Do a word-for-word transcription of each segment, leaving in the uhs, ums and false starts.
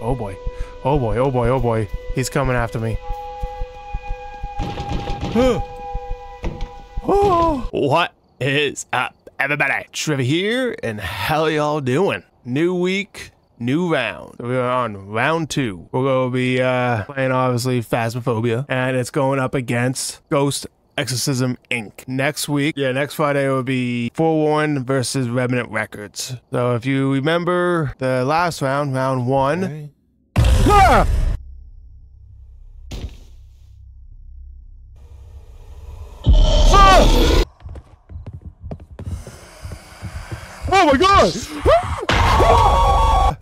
Oh boy. Oh boy, oh boy, oh boy. He's coming after me. Oh. What is up, everybody? Trevi here, and how y'all doing? New week, new round. We are on round two. We're gonna be uh, playing, obviously, Phasmophobia, and it's going up against Ghost Exorcism Incorporated. Next week, yeah, next Friday will be Forewarned versus Remnant Records. So if you remember the last round, round one. Okay. Ah! Ah! Oh my God! Ah! Ah!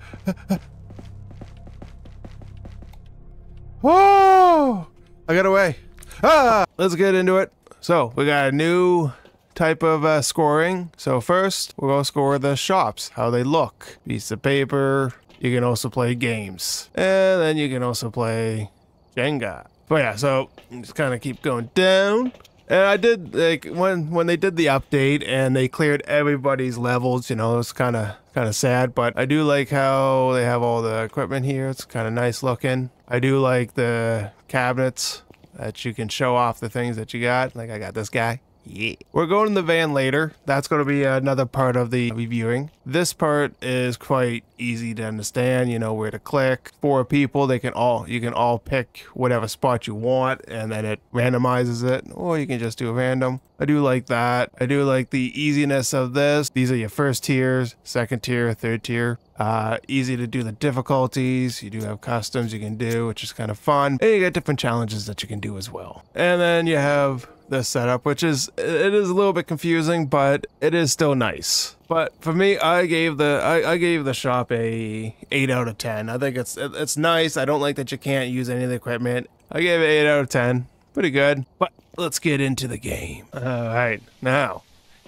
Oh! I got away. Ah, let's get into it. So we got a new type of uh, scoring. So first, we're gonna score the shops, how they look, piece of paper. You can also play games, and then you can also play Jenga. But yeah, so just kind of keep going down. And I did like when when they did the update and they cleared everybody's levels. You know, it's kind of kind of sad, but I do like how they have all the equipment here. It's kind of nice looking. I do like the cabinets, that you can show off the things that you got. Like I got this guy. Yeah. We're going in the van later. That's going to be another part of the reviewing. This part is quite easy to understand. You know where to click. Four people. They can all. You can all pick whatever spot you want, and then it randomizes it. Or you can just do a random. I do like that. I do like the easiness of this. These are your first tiers, second tier, third tier. Uh, easy to do the difficulties. You do have customs you can do, which is kind of fun. And you get different challenges that you can do as well. And then you have this setup, which is, it is a little bit confusing, but it is still nice. But for me, I gave the I, I gave the shop a eight out of ten. I think it's it's nice. I don't like that you can't use any of the equipment. I gave it eight out of ten. Pretty good. But let's get into the game. All right, now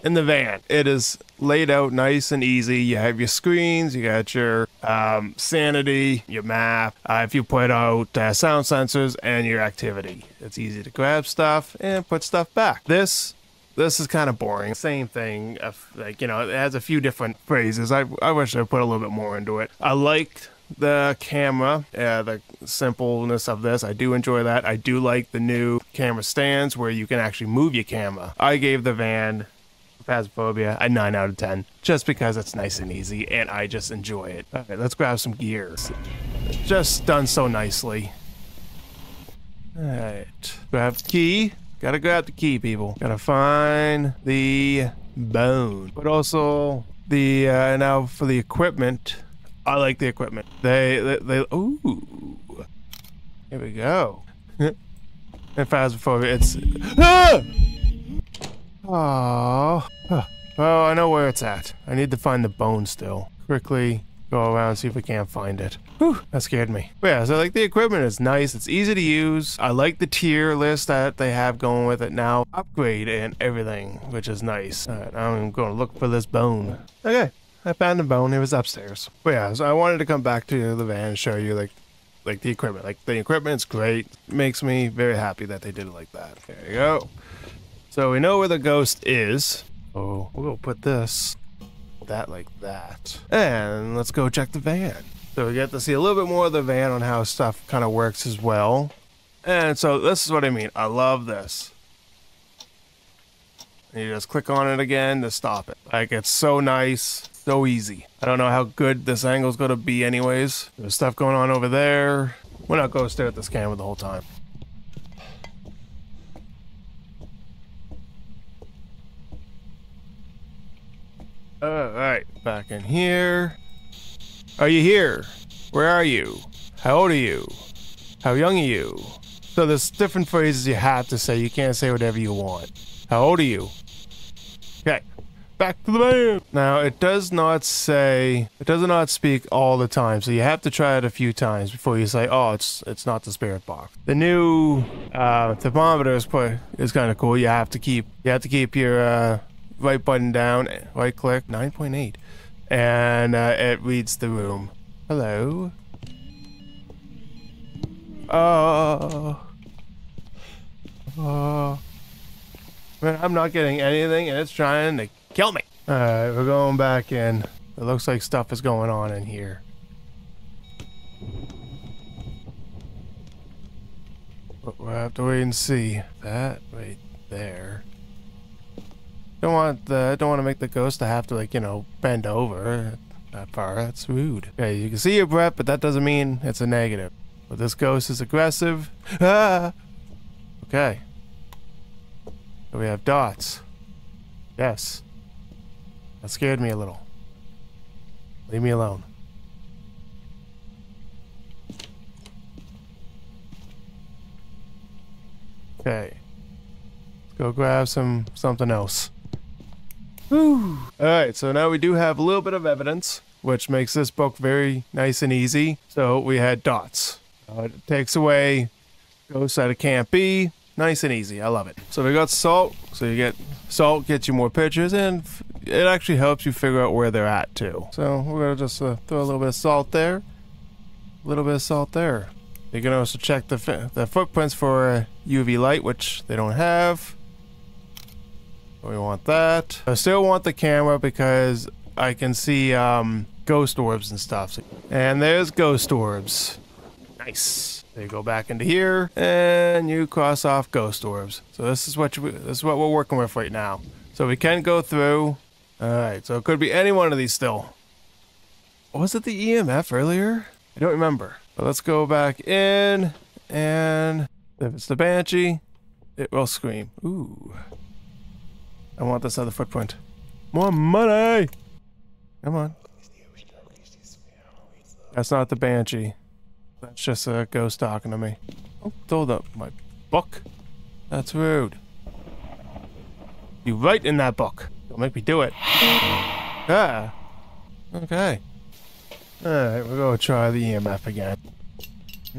in the van, it is laid out nice and easy. You have your screens, you got your um, sanity, your map, uh, if you put out uh, sound sensors, and your activity. It's easy to grab stuff and put stuff back. This this is kind of boring. Same thing, uh, like, you know, it has a few different phrases. I, I wish I put a little bit more into it. I liked the camera, uh, the simpleness of this. I do enjoy that. I do like the new camera stands where you can actually move your camera. I gave the van Phasmophobia a nine out of ten, just because it's nice and easy and I just enjoy it. Okay, let's grab some gear. Just done so nicely. Alright, grab the key. Gotta grab the key, people. Gotta find the bone. But also, the uh, now for the equipment, I like the equipment. They, they, they ooh. Here we go. And Phasmophobia, it's, ah! Oh, oh, I know where it's at. I need to find the bone still. Quickly go around and see if we can't find it. Whew, that scared me. But yeah, so like the equipment is nice. It's easy to use. I like the tier list that they have going with it now. Upgrade and everything, which is nice. All right, I'm going to look for this bone. Okay, I found the bone. It was upstairs. But yeah, so I wanted to come back to the van and show you like like the equipment. Like the equipment's great. It makes me very happy that they did it like that. There you go. So we know where the ghost is. Oh, we'll put this, that like that. And let's go check the van. So we get to see a little bit more of the van on how stuff kind of works as well. And so this is what I mean. I love this. And you just click on it again to stop it. Like, it's so nice, so easy. I don't know how good this angle's gonna be anyways. There's stuff going on over there. We're not gonna stare at this camera the whole time. Alright, back in here. Are you here? Where are you? How old are you? How young are you? So there's different phrases you have to say. You can't say whatever you want. How old are you? Okay, back to the van. Now, it does not say, it does not speak all the time, so you have to try it a few times before you say, oh, it's it's not the spirit box. The new uh, thermometer is, is kind of cool. You have to keep, you have to keep your uh, right button down, right click, nine point eight, and uh, it reads the room. Hello. Oh. Oh. Man, I'm not getting anything, and it's trying to kill me. All right, we're going back in. It looks like stuff is going on in here. But we'll have to wait and see. That right there. Don't want the. Don't want to make the ghost to have to, like, you know, bend over that far. That's rude. Okay, you can see your breath, but that doesn't mean it's a negative. But this ghost is aggressive. Ah. Okay. So we have dots. Yes. That scared me a little. Leave me alone. Okay. Let's go grab some something else. Whew. Alright, so now we do have a little bit of evidence, which makes this book very nice and easy. So we had dots. Uh, it takes away ghosts that it can't be. Nice and easy. I love it. So we got salt. So you get salt, gets you more pictures, and it actually helps you figure out where they're at too. So we're gonna just uh, throw a little bit of salt there, a little bit of salt there. You can also check the f the footprints for uh, U V light, which they don't have. We want that. I still want the camera because I can see um, ghost orbs and stuff. And there's ghost orbs. Nice. So you go back into here, and you cross off ghost orbs. So this is what you, this is what we're working with right now. So we can go through. All right, so it could be any one of these still. Was it the E M F earlier? I don't remember. But let's go back in, and if it's the Banshee, it will scream. Ooh. I want this other footprint. More money! Come on. That's not the Banshee. That's just a ghost talking to me. Don't throw the, my book. That's rude. You write in that book. Don't make me do it. Ah. Okay. Alright, we're going to try the E M F again.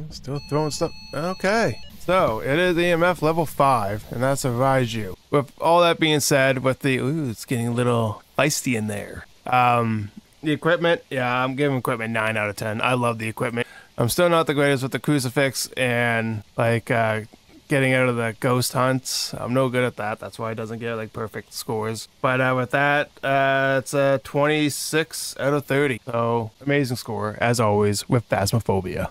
Still throwing stuff. Okay. So, it is E M F level five, and that's a Raiju. With all that being said, with the... Ooh, it's getting a little feisty in there. Um, the equipment. Yeah, I'm giving equipment nine out of ten. I love the equipment. I'm still not the greatest with the crucifix and, like, uh, getting out of the ghost hunts. I'm no good at that. That's why it doesn't get, like, perfect scores. But uh, with that, uh, it's a twenty-six out of thirty. So, amazing score, as always, with Phasmophobia.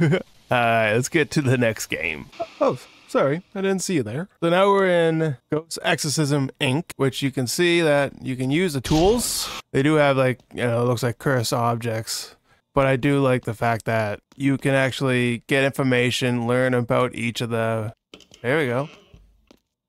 uh, let's get to the next game. Oh, sorry. I didn't see you there. So now we're in Ghost Exorcism Incorporated, which you can see that you can use the tools. They do have, like, you know, it looks like cursed objects. But I do like the fact that you can actually get information, learn about each of the... There we go.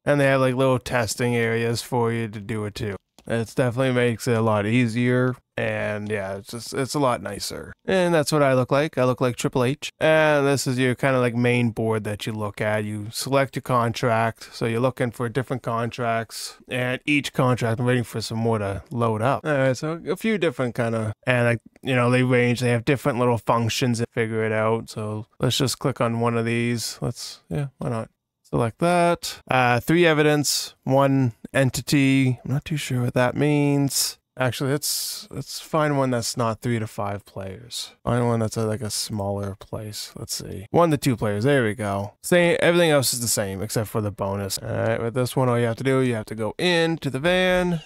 And they have, like, little testing areas for you to do it too. It definitely makes it a lot easier. And yeah, it's just, it's a lot nicer. And that's what I look like. I look like Triple H. And this is your kind of like main board that you look at. You select your contract. So you're looking for different contracts, and each contract, I'm waiting for some more to load up. All right, so a few different kind of, and like, you know, they range, they have different little functions that figure it out. So let's just click on one of these. Let's, yeah, why not? Select that. Uh, three evidence, one entity. I'm not too sure what that means. Actually, let's, let's find one that's not three to five players. Find one that's a, like a smaller place. Let's see. One to two players. There we go. Same, everything else is the same except for the bonus. All right, with this one, all you have to do, you have to go into the van.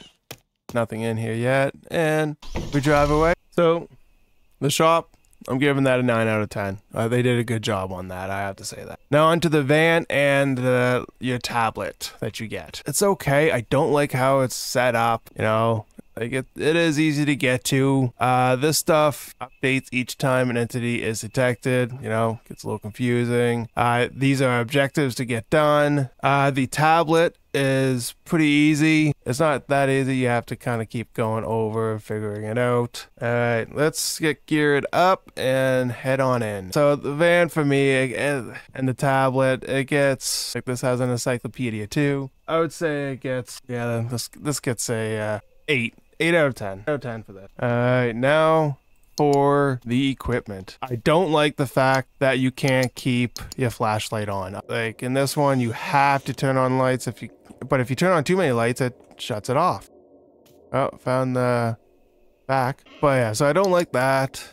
Nothing in here yet. And we drive away. So the shop, I'm giving that a nine out of ten. Uh, they did a good job on that, I have to say that. Now onto the van and the, your tablet that you get. It's okay. I don't like how it's set up, you know. Like it, it is easy to get to. Uh, this stuff updates each time an entity is detected. You know, gets a little confusing. Uh, these are objectives to get done. Uh, the tablet is pretty easy. It's not that easy. You have to kind of keep going over, figuring it out. All right, let's get geared up and head on in. So the van for me and the tablet, it gets, like this has an encyclopedia too. I would say it gets, yeah, this, this gets a uh, eight. eight out of ten. eight out of ten for that. All right, now for the equipment. I don't like the fact that you can't keep your flashlight on. Like in this one, you have to turn on lights if you, but if you turn on too many lights, it shuts it off. Oh, found the back. But yeah, so I don't like that.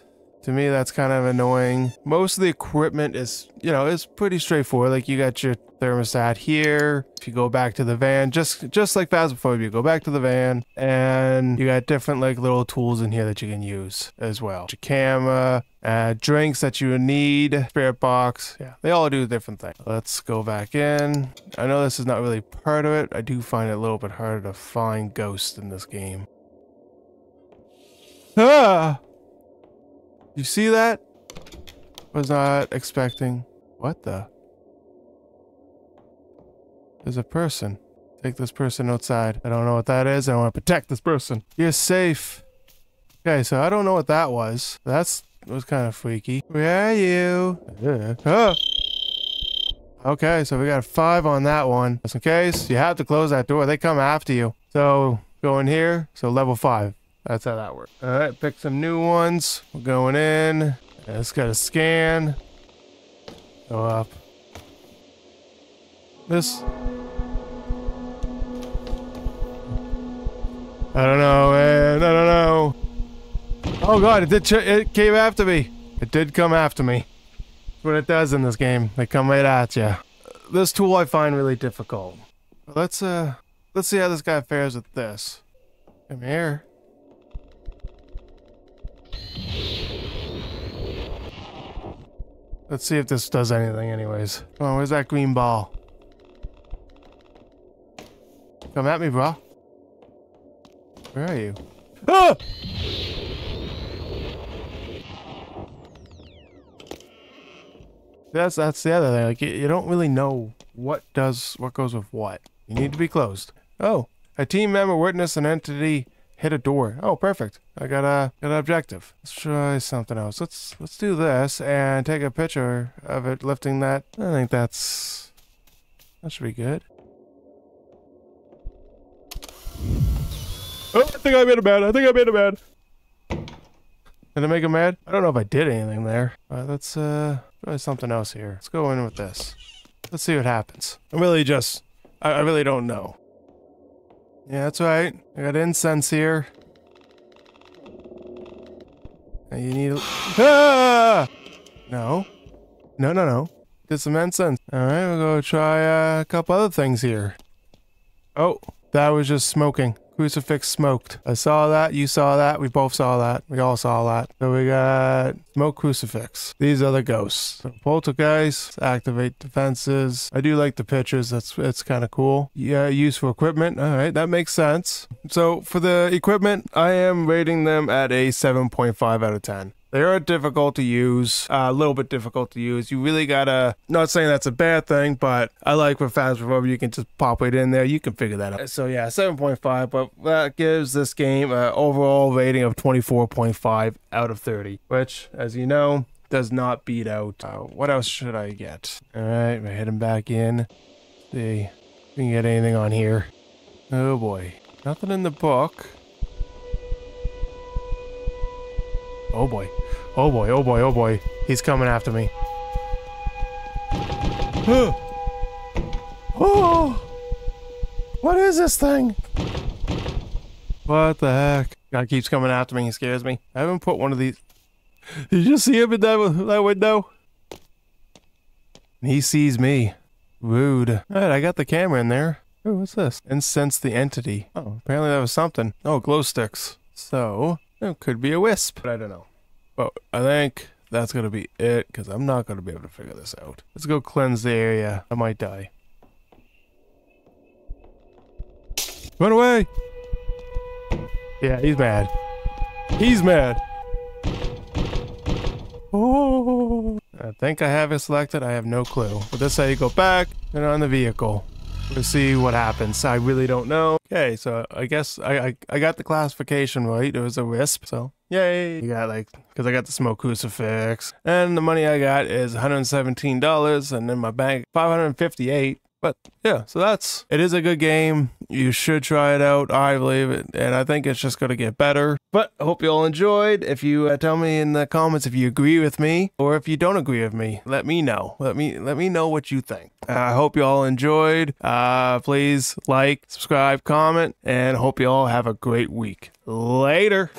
To me, that's kind of annoying. Most of the equipment is, you know, it's pretty straightforward. Like, you got your thermostat here. If you go back to the van, just just like Phasmophobia, go back to the van, and you got different like little tools in here that you can use as well. Your camera, uh, drinks that you need, spirit box. Yeah, they all do different things. Let's go back in. I know this is not really part of it. I do find it a little bit harder to find ghosts in this game. Ah! You see that? Was not expecting. What the? There's a person. Take this person outside. I don't know what that is. I want to protect this person. You're safe. Okay, so I don't know what that was. That's was kind of freaky. Where are you? Yeah. Ah! Okay, so we got a five on that one. Just in case, you have to close that door. They come after you. So, go in here. So, level five. That's how that works. All right, pick some new ones. We're going in. Let's get a scan. Go up. This. I don't know, man. I don't know. Oh god, it did. Ch it came after me. It did come after me. That's what it does in this game. They come right at you. This tool I find really difficult. Let's uh, let's see how this guy fares with this. Come here. Let's see if this does anything anyways. Come on, where's that green ball? Come at me, bro. Where are you? Ah! That's that's the other thing. Like, you, you don't really know what does what goes with what. You need to be closed. Oh, a team member witnessed an entity hit a door. Oh, perfect. I got a got an objective. Let's try something else. Let's let's do this and take a picture of it lifting that. I think that's that should be good. Oh, I think I made him mad. I think I made him mad. Did I make him mad? I don't know if I did anything there. All right, let's uh try something else here. Let's go in with this. Let's see what happens. I'm really just I, I really don't know. Yeah, that's right. I got incense here. And you need a... Ah! No. No, no, no. Did some incense. Alright, we'll go try uh, a couple other things here. Oh, that was just smoking. Crucifix smoked. I saw that, you saw that, we both saw that, we all saw that. So we got smoke crucifix. These are the ghosts. So poltergeist, activate defenses. I do like the pictures, that's it's kind of cool. Yeah, useful equipment. All right, that makes sense. So for the equipment, I am rating them at a seven point five out of ten. They are difficult to use, uh, a little bit difficult to use. You really gotta, not saying that's a bad thing, but I like with Phasmophobia, you can just pop it in there. You can figure that out. So yeah, seven point five, but that gives this game an overall rating of twenty-four point five out of thirty, which, as you know, does not beat out. Uh, what else should I get? All right, we're heading back in. See if we can get anything on here. Oh boy, nothing in the book. Oh boy. Oh boy, oh boy, oh boy. He's coming after me. Oh! What is this thing? What the heck? God keeps coming after me, he scares me. I haven't put one of these... Did you see him in that, that window? He sees me. Rude. Alright, I got the camera in there. Oh, what's this? Incense the entity. Oh, apparently that was something. Oh, glow sticks. So... it could be a wisp, but I don't know. But I think that's going to be it, because I'm not going to be able to figure this out. Let's go cleanse the area. I might die. Run away! Yeah, he's mad. He's mad! Oh! I think I have it selected. I have no clue. But this is how you go back and on the vehicle. We'll see what happens. I really don't know. Okay, so I guess I, I, I got the classification right. It was a wisp, so yay. You got like, because I got the smoke crucifix. And the money I got is one hundred seventeen dollars, and in my bank, five hundred fifty-eight dollars. But yeah, so that's, it is a good game. You should try it out. I believe it. And I think it's just going to get better. But I hope you all enjoyed. If you uh, tell me in the comments if you agree with me or if you don't agree with me, let me know. Let me, let me know what you think. Uh, I hope you all enjoyed. Uh, please like, subscribe, comment, and hope you all have a great week. Later.